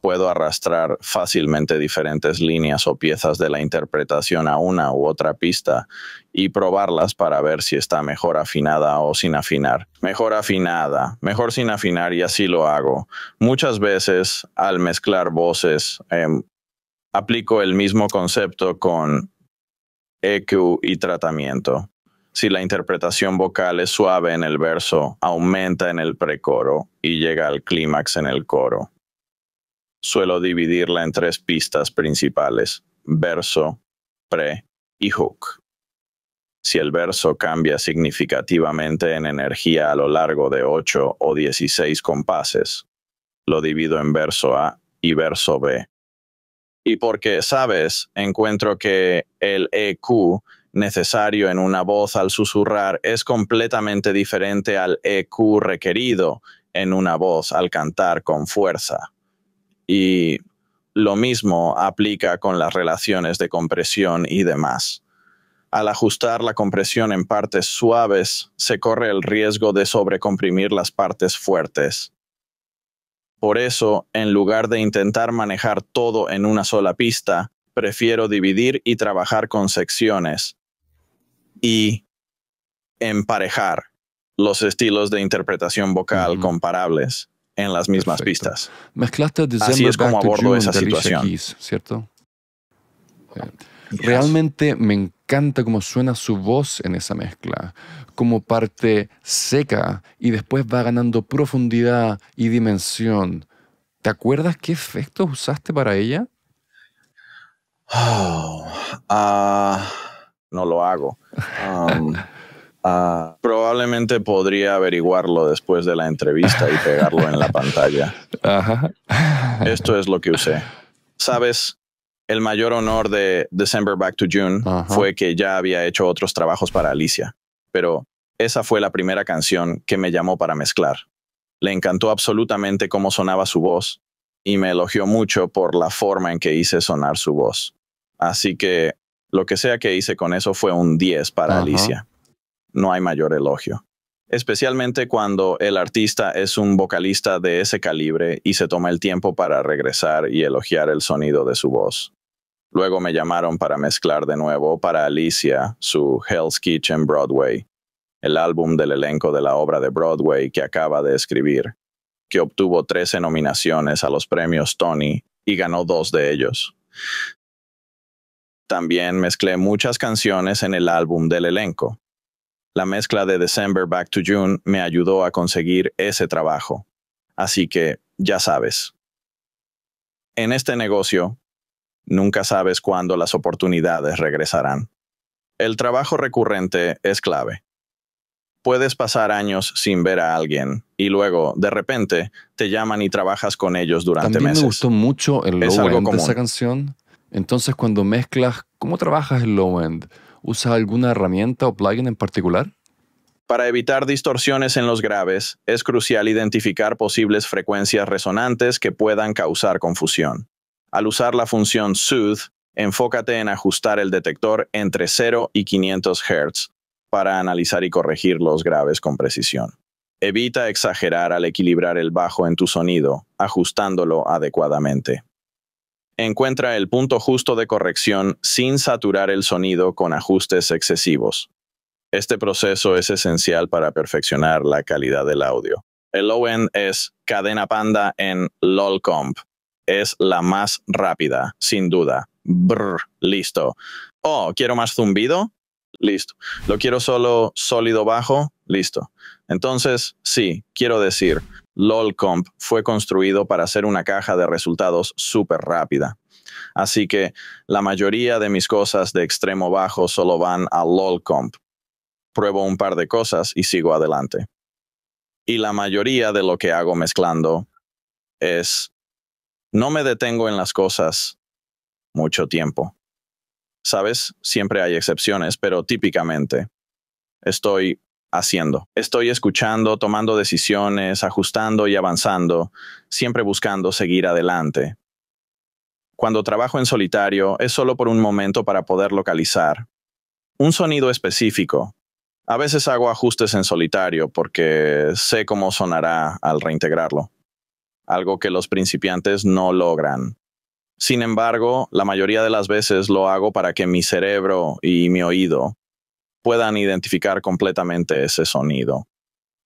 Puedo arrastrar fácilmente diferentes líneas o piezas de la interpretación a una u otra pista y probarlas para ver si está mejor afinada o sin afinar. Mejor afinada, mejor sin afinar, y así lo hago. Muchas veces, al mezclar voces, eh, aplico el mismo concepto con E Q y tratamiento. Si la interpretación vocal es suave en el verso, aumenta en el precoro y llega al clímax en el coro. Suelo dividirla en tres pistas principales, verso, pre y hook. Si el verso cambia significativamente en energía a lo largo de ocho o dieciséis compases, lo divido en verso A y verso B. Y porque, sabes, encuentro que el E Q necesario en una voz al susurrar es completamente diferente al E Q requerido en una voz al cantar con fuerza. Y lo mismo aplica con las relaciones de compresión y demás. Al ajustar la compresión en partes suaves, se corre el riesgo de sobrecomprimir las partes fuertes. Por eso, en lugar de intentar manejar todo en una sola pista, prefiero dividir y trabajar con secciones y emparejar los estilos de interpretación vocal mm-hmm. comparables en las mismas Perfecto. Pistas. Mezclaste December Así es como abordo esa situación. Keys, ¿cierto? Yes. Realmente me encanta cómo suena su voz en esa mezcla, como parte seca y después va ganando profundidad y dimensión. ¿Te acuerdas qué efectos usaste para ella? Oh, uh, no lo hago. Um, Uh, probablemente podría averiguarlo después de la entrevista y pegarlo en la pantalla. Ajá. Esto es lo que usé. Sabes, el mayor honor de December Back to June Ajá. fue que ya había hecho otros trabajos para Alicia, pero esa fue la primera canción que me llamó para mezclar. Le encantó absolutamente cómo sonaba su voz y me elogió mucho por la forma en que hice sonar su voz. Así que lo que sea que hice con eso fue un diez para Ajá. Alicia. No hay mayor elogio, especialmente cuando el artista es un vocalista de ese calibre y se toma el tiempo para regresar y elogiar el sonido de su voz. Luego me llamaron para mezclar de nuevo para Alicia su Hell's Kitchen Broadway, el álbum del elenco de la obra de Broadway que acaba de escribir, que obtuvo trece nominaciones a los premios Tony y ganó dos de ellos. También mezclé muchas canciones en el álbum del elenco. La mezcla de December Back to June me ayudó a conseguir ese trabajo. Así que, ya sabes. En este negocio, nunca sabes cuándo las oportunidades regresarán. El trabajo recurrente es clave. Puedes pasar años sin ver a alguien y luego, de repente, te llaman y trabajas con ellos durante También meses. También me gustó mucho el low-end de esa canción. Entonces, cuando mezclas, ¿cómo trabajas el low-end? ¿Usas alguna herramienta o plugin en particular? Para evitar distorsiones en los graves, es crucial identificar posibles frecuencias resonantes que puedan causar confusión. Al usar la función Soothe, enfócate en ajustar el detector entre cero y quinientos hertz para analizar y corregir los graves con precisión. Evita exagerar al equilibrar el bajo en tu sonido, ajustándolo adecuadamente. Encuentra el punto justo de corrección sin saturar el sonido con ajustes excesivos. Este proceso es esencial para perfeccionar la calidad del audio. El low-end es cadena panda en LOL Comp. Es la más rápida, sin duda. Brr, listo. Oh, ¿quiero más zumbido? Listo. ¿Lo quiero solo sólido bajo? Listo. Entonces, sí, quiero decir, LOL Comp fue construido para hacer una caja de resultados súper rápida. Así que la mayoría de mis cosas de extremo bajo solo van a LOL Comp. Pruebo un par de cosas y sigo adelante. Y la mayoría de lo que hago mezclando es... No me detengo en las cosas mucho tiempo. Sabes, siempre hay excepciones, pero típicamente estoy haciendo. Estoy escuchando, tomando decisiones, ajustando y avanzando, siempre buscando seguir adelante. Cuando trabajo en solitario, es solo por un momento para poder localizar un sonido específico. A veces hago ajustes en solitario porque sé cómo sonará al reintegrarlo, algo que los principiantes no logran. Sin embargo, la mayoría de las veces lo hago para que mi cerebro y mi oído puedan identificar completamente ese sonido.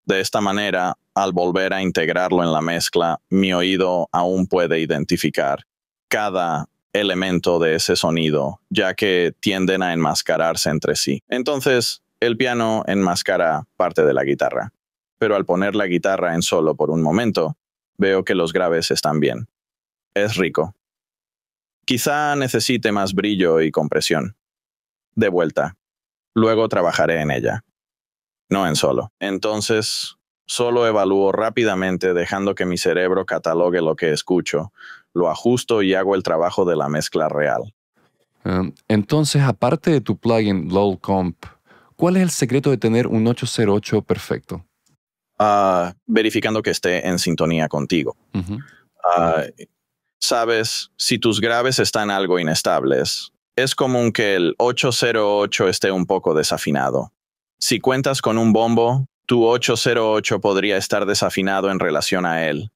De esta manera, al volver a integrarlo en la mezcla, mi oído aún puede identificar cada elemento de ese sonido, ya que tienden a enmascararse entre sí. Entonces, el piano enmascara parte de la guitarra, pero al poner la guitarra en solo por un momento, veo que los graves están bien. Es rico. Quizá necesite más brillo y compresión. De vuelta. Luego trabajaré en ella. No en solo. Entonces, solo evalúo rápidamente dejando que mi cerebro catalogue lo que escucho, lo ajusto y hago el trabajo de la mezcla real. Um, entonces, aparte de tu plugin LOL Comp, ¿cuál es el secreto de tener un ocho cero ocho perfecto? Uh, verificando que esté en sintonía contigo. Uh-huh. uh, sabes, si tus graves están algo inestables, es común que el ocho cero ocho esté un poco desafinado. Si cuentas con un bombo, tu ocho cero ocho podría estar desafinado en relación a él.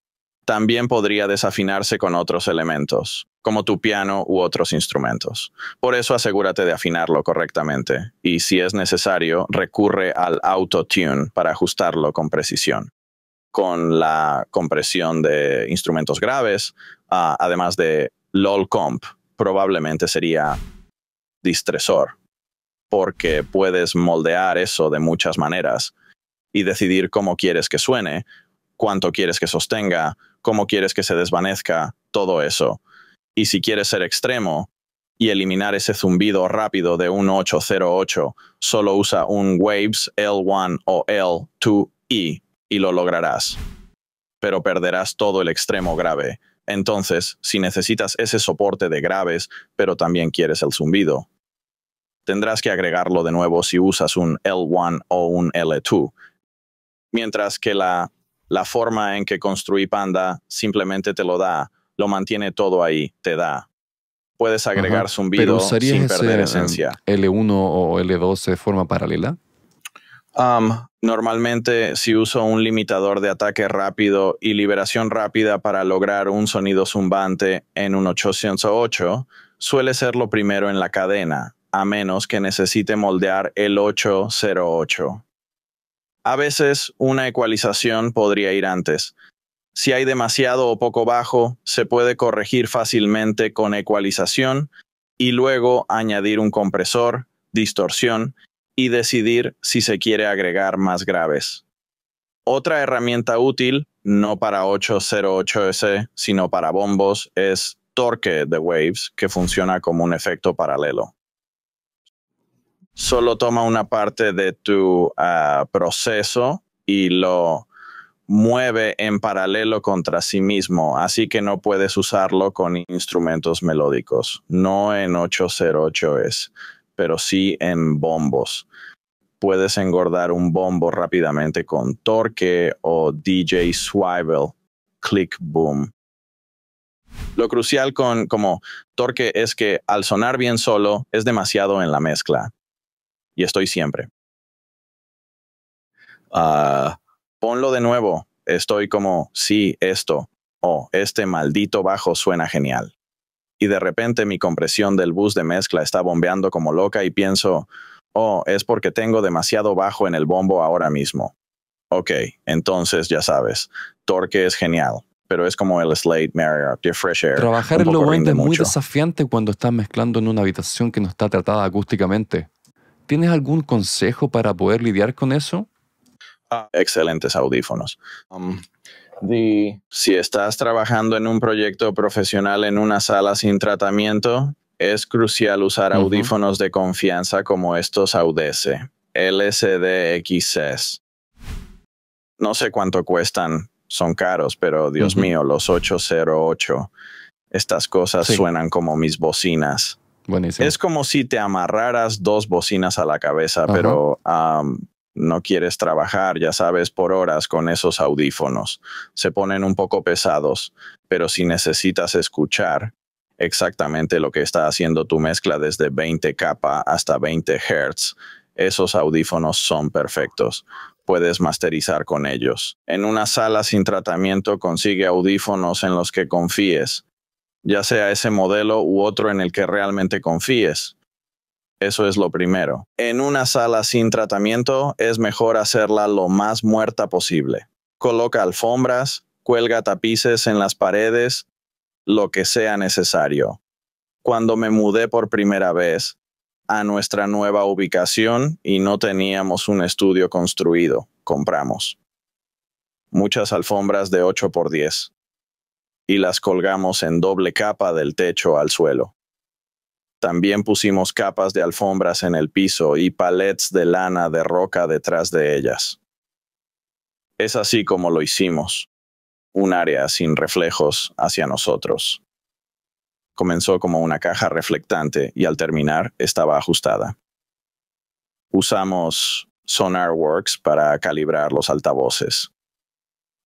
También podría desafinarse con otros elementos, como tu piano u otros instrumentos. Por eso asegúrate de afinarlo correctamente y, si es necesario, recurre al AutoTune para ajustarlo con precisión. Con la compresión de instrumentos graves, uh, además de LOL Comp, probablemente sería Distressor, porque puedes moldear eso de muchas maneras y decidir cómo quieres que suene, cuánto quieres que sostenga, cómo quieres que se desvanezca, todo eso. Y si quieres ser extremo y eliminar ese zumbido rápido de un ocho cero ocho, solo usa un Waves L uno o L dos E y lo lograrás. Pero perderás todo el extremo grave. Entonces, si necesitas ese soporte de graves, pero también quieres el zumbido, tendrás que agregarlo de nuevo si usas un L uno o un L dos. Mientras que la... La forma en que construí Panda simplemente te lo da, lo mantiene todo ahí, te da. Puedes agregar Ajá, zumbido sin perder ese, esencia. ¿L uno o L dos de forma paralela? Um, normalmente, si uso un limitador de ataque rápido y liberación rápida para lograr un sonido zumbante en un ocho cero ocho, suele ser lo primero en la cadena, a menos que necesite moldear el ocho cero ocho. A veces, una ecualización podría ir antes. Si hay demasiado o poco bajo, se puede corregir fácilmente con ecualización y luego añadir un compresor, distorsión y decidir si se quiere agregar más graves. Otra herramienta útil, no para ocho cero ocho ese, sino para bombos, es Torque de Waves, que funciona como un efecto paralelo. Solo toma una parte de tu uh, proceso y lo mueve en paralelo contra sí mismo, así que no puedes usarlo con instrumentos melódicos, no en ocho cero ocho ese. pero sí en bombos. Puedes engordar un bombo rápidamente con Torque o D J Swivel, Click Boom. Lo crucial con como Torque es que al sonar bien solo es demasiado en la mezcla. Y estoy siempre. Uh, ponlo de nuevo. Estoy como, sí, esto. Oh, este maldito bajo suena genial. Y de repente mi compresión del bus de mezcla está bombeando como loca y pienso, oh, es porque tengo demasiado bajo en el bombo ahora mismo. Ok, entonces ya sabes, Torque es genial, pero es como el Slate de Fresh Air. Trabajar en low end es muy desafiante cuando estás mezclando en una habitación que no está tratada acústicamente. ¿Tienes algún consejo para poder lidiar con eso? Ah, excelentes audífonos. Um, the... Si estás trabajando en un proyecto profesional en una sala sin tratamiento, es crucial usar uh-huh. audífonos de confianza como estos Audece L C D X S. No sé cuánto cuestan, son caros, pero Dios uh-huh. mío, los ocho cero ocho. Estas cosas sí. suenan como mis bocinas. Buenísimo. Es como si te amarraras dos bocinas a la cabeza, uh-huh. pero um, no quieres trabajar, ya sabes, por horas con esos audífonos. Se ponen un poco pesados, pero si necesitas escuchar exactamente lo que está haciendo tu mezcla desde veinte K hasta veinte hertz. Esos audífonos son perfectos. Puedes masterizar con ellos. En una sala sin tratamiento consigue audífonos en los que confíes, ya sea ese modelo u otro en el que realmente confíes. Eso es lo primero. En una sala sin tratamiento es mejor hacerla lo más muerta posible. Coloca alfombras, cuelga tapices en las paredes, lo que sea necesario. Cuando me mudé por primera vez a nuestra nueva ubicación y no teníamos un estudio construido, compramos muchas alfombras de ocho por diez y las colgamos en doble capa del techo al suelo. También pusimos capas de alfombras en el piso y palets de lana de roca detrás de ellas. Es así como lo hicimos. Un área sin reflejos hacia nosotros. Comenzó como una caja reflectante y al terminar estaba ajustada. Usamos SonarWorks para calibrar los altavoces.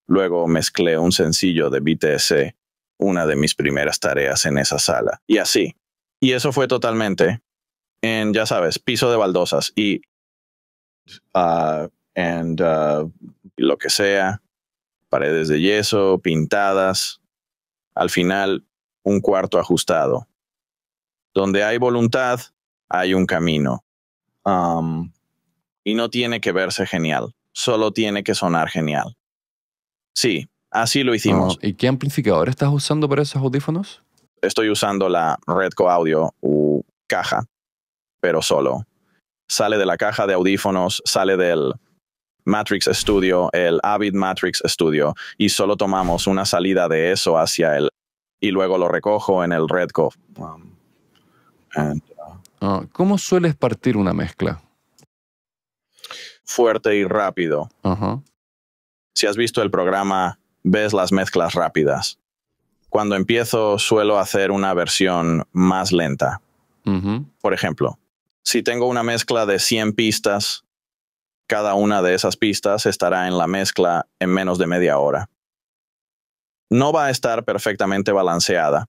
Luego mezclé un sencillo de B T S, una de mis primeras tareas en esa sala. Y así. Y eso fue totalmente en, ya sabes, piso de baldosas y uh, and, uh, lo que sea. Paredes de yeso, pintadas, al final un cuarto ajustado. Donde hay voluntad, hay un camino. Um, y no tiene que verse genial, solo tiene que sonar genial. Sí, así lo hicimos. Oh, ¿y qué amplificador estás usando para esos audífonos? Estoy usando la Redco Audio u caja, pero solo. Sale de la caja de audífonos, sale del Matrix Studio, el Avid Matrix Studio, y solo tomamos una salida de eso hacia el y luego lo recojo en el Redco. Um, and, uh, ¿Cómo sueles partir una mezcla? Fuerte y rápido. Uh-huh. Si has visto el programa, ves las mezclas rápidas. Cuando empiezo, suelo hacer una versión más lenta. Uh-huh. Por ejemplo, si tengo una mezcla de cien pistas, cada una de esas pistas estará en la mezcla en menos de media hora. No va a estar perfectamente balanceada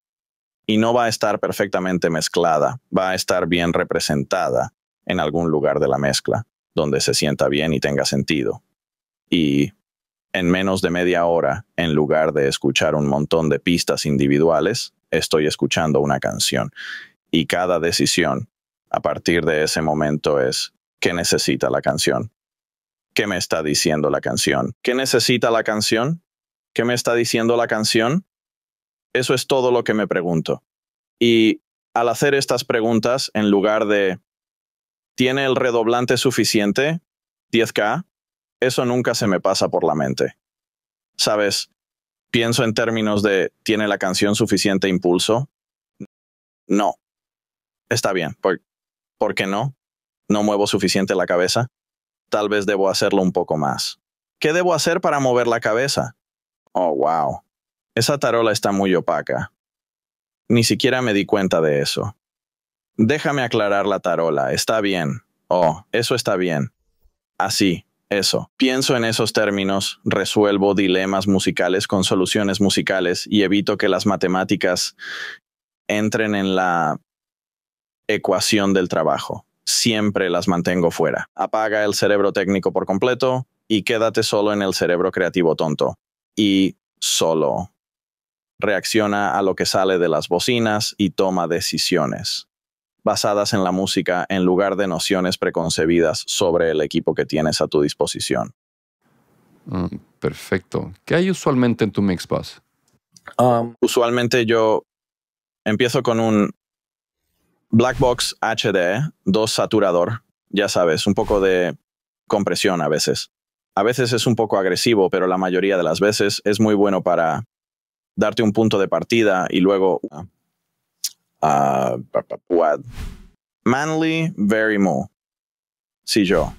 y no va a estar perfectamente mezclada. Va a estar bien representada en algún lugar de la mezcla, donde se sienta bien y tenga sentido. Y en menos de media hora, en lugar de escuchar un montón de pistas individuales, estoy escuchando una canción. Y cada decisión a partir de ese momento es ¿qué necesita la canción? ¿Qué me está diciendo la canción? ¿Qué necesita la canción? ¿Qué me está diciendo la canción? Eso es todo lo que me pregunto. Y al hacer estas preguntas, en lugar de ¿tiene el redoblante suficiente? ¿diez K? Eso nunca se me pasa por la mente. ¿Sabes? Pienso en términos de ¿tiene la canción suficiente impulso? No. Está bien. ¿Por, ¿por qué no? ¿No muevo suficiente la cabeza? Tal vez debo hacerlo un poco más. ¿Qué debo hacer para mover la cabeza? Oh, wow. Esa tarola está muy opaca. Ni siquiera me di cuenta de eso. Déjame aclarar la tarola. Está bien. Oh, eso está bien. Así, eso. Pienso en esos términos, resuelvo dilemas musicales con soluciones musicales y evito que las matemáticas entren en la ecuación del trabajo. Siempre las mantengo fuera. Apaga el cerebro técnico por completo y quédate solo en el cerebro creativo tonto. Y solo. Reacciona a lo que sale de las bocinas y toma decisiones basadas en la música en lugar de nociones preconcebidas sobre el equipo que tienes a tu disposición. Mm, perfecto. ¿Qué hay usualmente en tu mix, Buzz? Um, usualmente yo empiezo con un Black Box H D E, dos saturador, ya sabes, un poco de compresión a veces. A veces es un poco agresivo, pero la mayoría de las veces es muy bueno para darte un punto de partida y luego... Uh, Manley Vari-Mu. Sí, yo.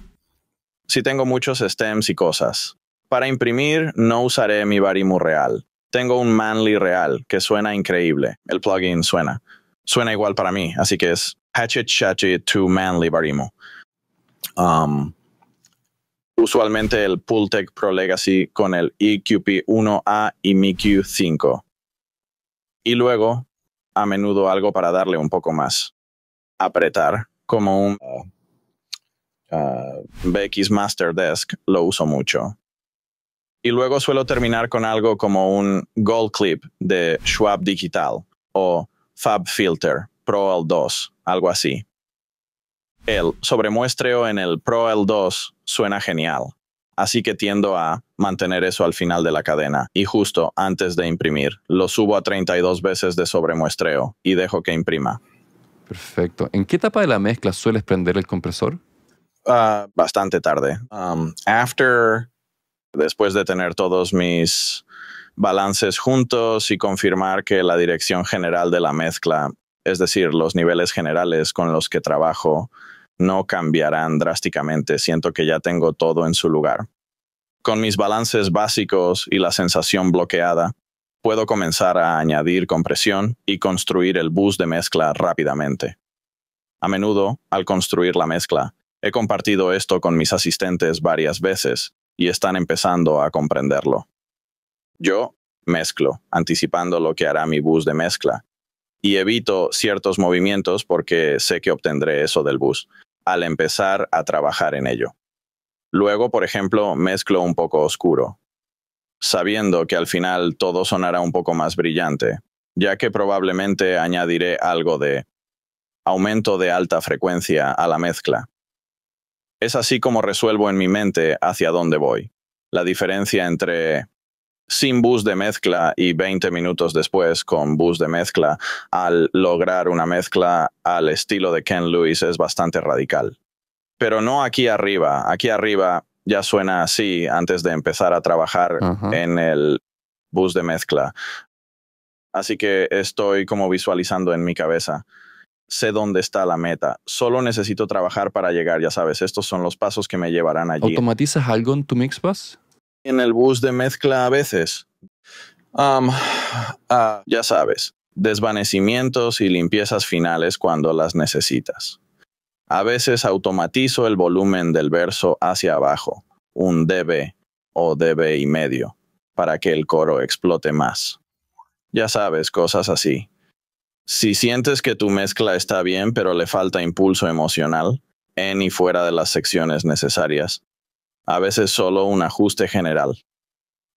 Sí tengo muchos stems y cosas. Para imprimir no usaré mi Vari-Mu real. Tengo un Manley real que suena increíble. El plugin suena. Suena igual para mí, así que es Hatchet Hatchet to Manley Vari-Mu. Um, usualmente el Pultec Pro Legacy con el E Q P uno A y mi Q cinco. Y luego... a menudo algo para darle un poco más. Apretar, como un uh, uh, B X Master Desk, lo uso mucho. Y luego suelo terminar con algo como un Gold Clip de Schwab Digital o Fab Filter, Pro L dos, algo así. El sobremuestreo en el Pro L dos suena genial, así que tiendo a mantener eso al final de la cadena y justo antes de imprimir. Lo subo a treinta y dos veces de sobremuestreo y dejo que imprima. Perfecto. ¿En qué etapa de la mezcla sueles prender el compresor? Uh, bastante tarde. Um, after, después de tener todos mis balances juntos y confirmar que la dirección general de la mezcla, es decir, los niveles generales con los que trabajo, no cambiarán drásticamente. Siento que ya tengo todo en su lugar. Con mis balances básicos y la sensación bloqueada, puedo comenzar a añadir compresión y construir el bus de mezcla rápidamente. A menudo, al construir la mezcla, he compartido esto con mis asistentes varias veces y están empezando a comprenderlo. Yo mezclo, anticipando lo que hará mi bus de mezcla, y evito ciertos movimientos porque sé que obtendré eso del bus, al empezar a trabajar en ello. Luego, por ejemplo, mezclo un poco oscuro, sabiendo que al final todo sonará un poco más brillante, ya que probablemente añadiré algo de aumento de alta frecuencia a la mezcla. Es así como resuelvo en mi mente hacia dónde voy. La diferencia entre sin bus de mezcla y veinte minutos después con bus de mezcla al lograr una mezcla al estilo de Ken Lewis es bastante radical. Pero no aquí arriba. Aquí arriba ya suena así antes de empezar a trabajar uh-huh. en el bus de mezcla. Así que estoy como visualizando en mi cabeza. Sé dónde está la meta. Solo necesito trabajar para llegar, ya sabes. Estos son los pasos que me llevarán allí. ¿Automatizas algo en tu mix, Buzz? En el bus de mezcla a veces. Um, uh, ya sabes. Desvanecimientos y limpiezas finales cuando las necesitas. A veces automatizo el volumen del verso hacia abajo, un dB o dB y medio, para que el coro explote más. Ya sabes, cosas así. Si sientes que tu mezcla está bien pero le falta impulso emocional, en y fuera de las secciones necesarias, a veces solo un ajuste general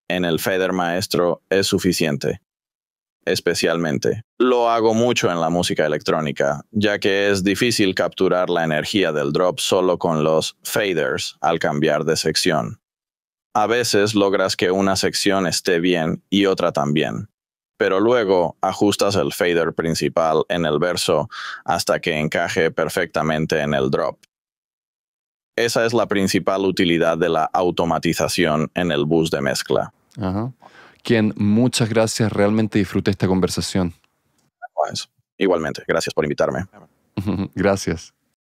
en el fader maestro es suficiente. Especialmente. Lo hago mucho en la música electrónica, ya que es difícil capturar la energía del drop solo con los faders al cambiar de sección. A veces logras que una sección esté bien y otra también, pero luego ajustas el fader principal en el verso hasta que encaje perfectamente en el drop. Esa es la principal utilidad de la automatización en el bus de mezcla. Ajá. Ken, muchas gracias. Realmente disfruté esta conversación. Igualmente. Gracias por invitarme. Gracias.